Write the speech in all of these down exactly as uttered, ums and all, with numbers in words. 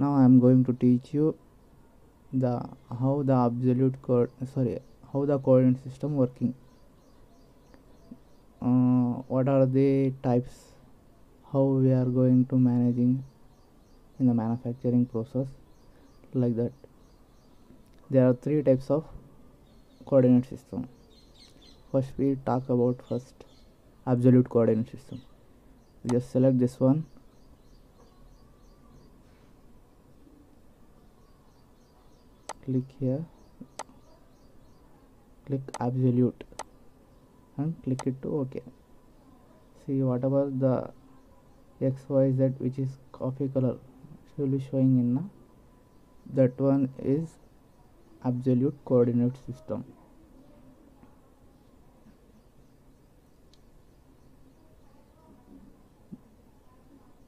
Now I am going to teach you the how the absolute co sorry how the coordinate system working. Uh, what are the types? How we are going to managing in the manufacturing process, like that. There are three types of coordinate system. First we talk about first absolute coordinate system. We just select this one. Click here, click absolute and click it to OK. See, whatever the X Y Z which is coffee color should be showing in na, that one is absolute coordinate system.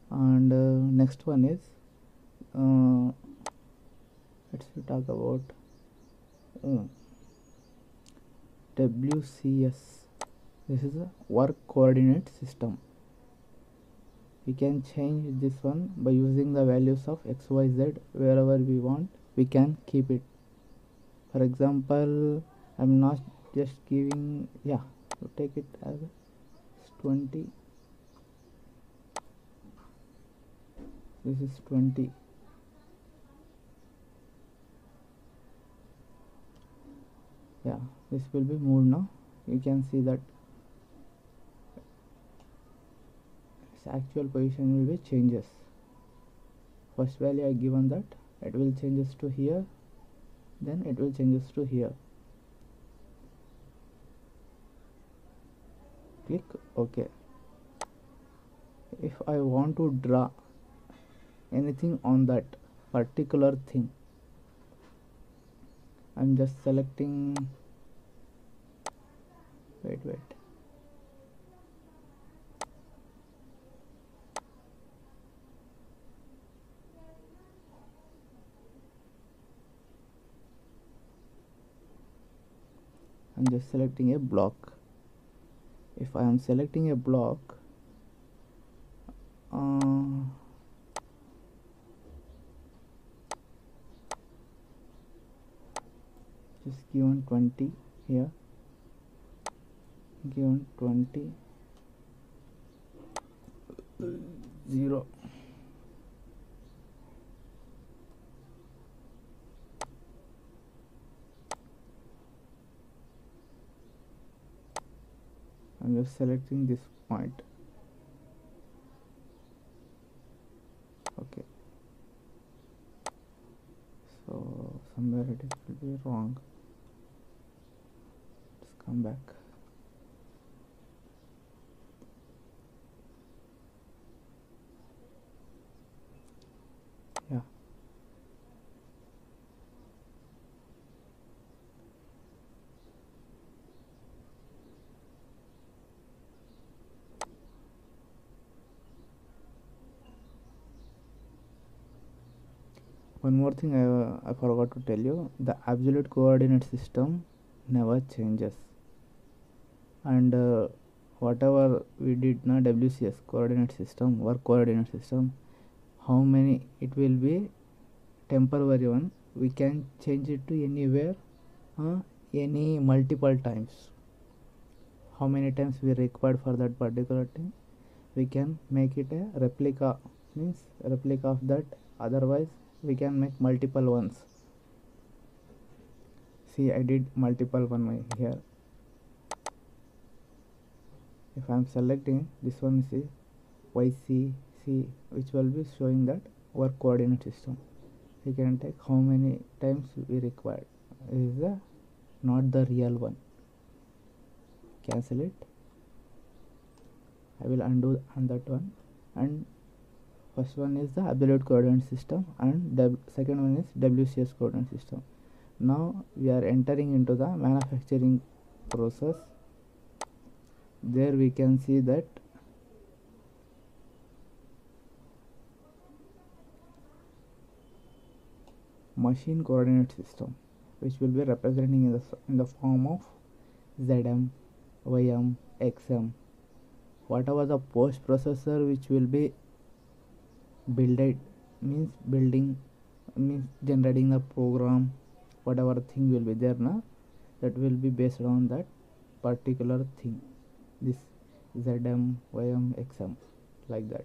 And uh, next one is uh, let's talk about uh, W C S. This is a work coordinate system. We can change this one by using the values of X Y Z wherever we want. We can keep it. For example, I'm not just giving, yeah, so take it as twenty. This is twenty. Yeah, this will be moved now. You can see that actual position will be changes. First value I given that it will changes to here, then it will changes to here. Click OK. If I want to draw anything on that particular thing, I'm just selecting, wait wait I'm just selecting a block. If I am selecting a block, uh, just given twenty here, given twenty, zero. I'm just selecting this point. Okay. So somewhere it will be wrong. Let's come back. Yeah. One more thing I, uh, I forgot to tell you, the absolute coordinate system never changes. And uh, whatever we did now, W C S coordinate system, work coordinate system, how many it will be temporary one, we can change it to anywhere, uh, any multiple times. How many times we required for that particular thing, we can make it a replica, means replica of that, otherwise we can make multiple ones. See, I did multiple one here. If I am selecting this one, see Y C, C, which will be showing that work coordinate system. We can take how many times we require. This is the not the real one. Cancel it. I will undo on that one. And first one is the absolute coordinate system and the second one is W C S coordinate system. Now we are entering into the manufacturing process. There we can see that machine coordinate system, which will be representing in the, in the form of Z M, Y M, X M. Whatever the post processor which will be built means building, means generating a program, whatever thing will be there now, that will be based on that particular thing, this Z M, Y M, X M, like that.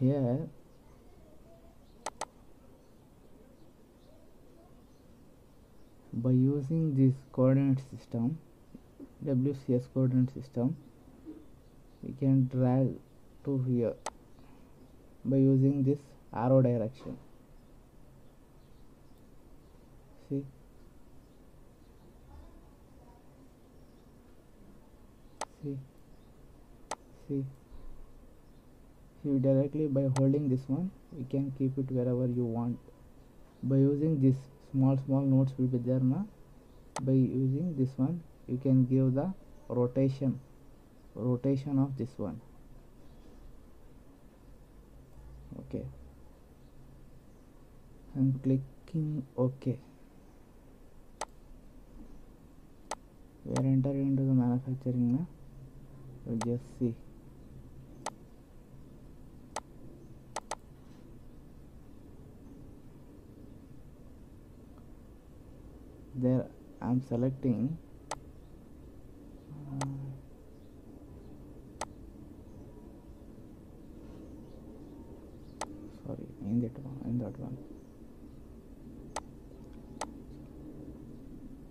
Here by using this coordinate system, W C S coordinate system, we can drag to here by using this arrow direction. See, see, see. You directly by holding this one, you can keep it wherever you want. By using this small small nodes will be there now. By using this one, you can give the rotation, rotation of this one. Okay, I'm clicking OK. We are entering into the manufacturing now. You just see. There I'm selecting uh, sorry in that one in that one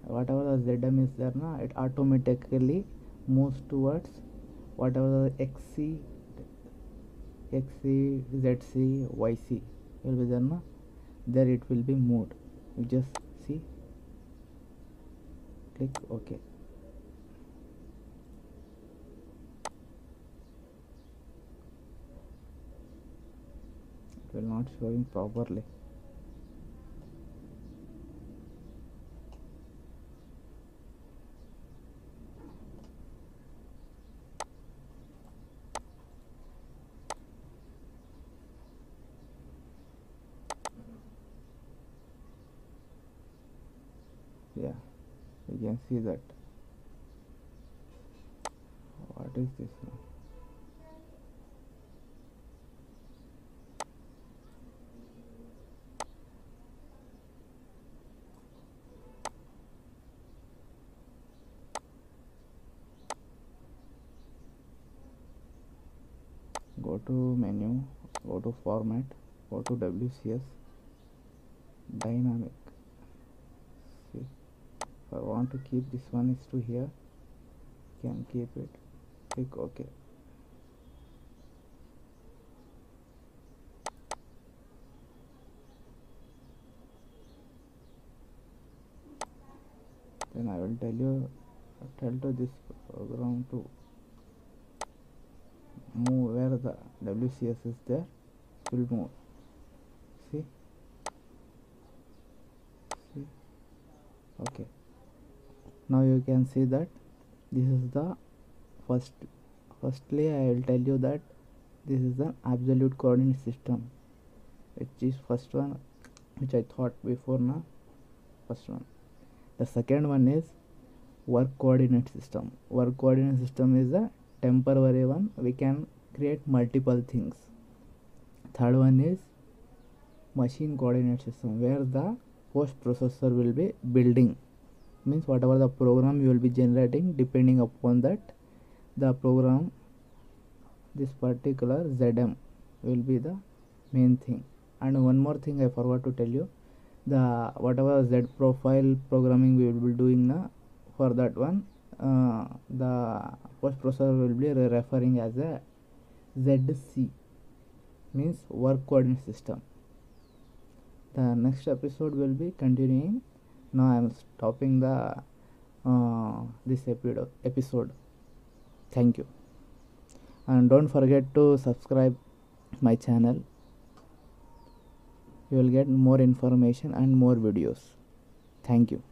whatever the Z M is there now, it automatically moves towards whatever the X C, X C, Z C, Y C will be there now. There it will be moved. You just see. Click OK. It will not showing properly. Yeah. You can see that. What is this one? Go to menu, go to format, go to W C S dynamic. See. I want to keep this one is to here, can keep it, click OK. Then I will tell you, tell to this program to move where the W C S is there, it will move. See, see, OK. Now you can see that this is the first. Firstly, I will tell you that this is an absolute coordinate system, which is first one, which I thought before now. First one. The second one is work coordinate system. Work coordinate system is a temporary one. We can create multiple things. Third one is machine coordinate system, where the post processor will be building. Means whatever the program you will be generating, depending upon that the program, this particular Z M will be the main thing. And one more thing I forgot to tell you, the whatever Z profile programming we will be doing now, for that one uh, the post processor will be referring as a Z C, means work coordinate system. The next episode will be continuing. Now I am stopping the uh, this episode. Thank you, and don't forget to subscribe my channel. You will get more information and more videos. Thank you.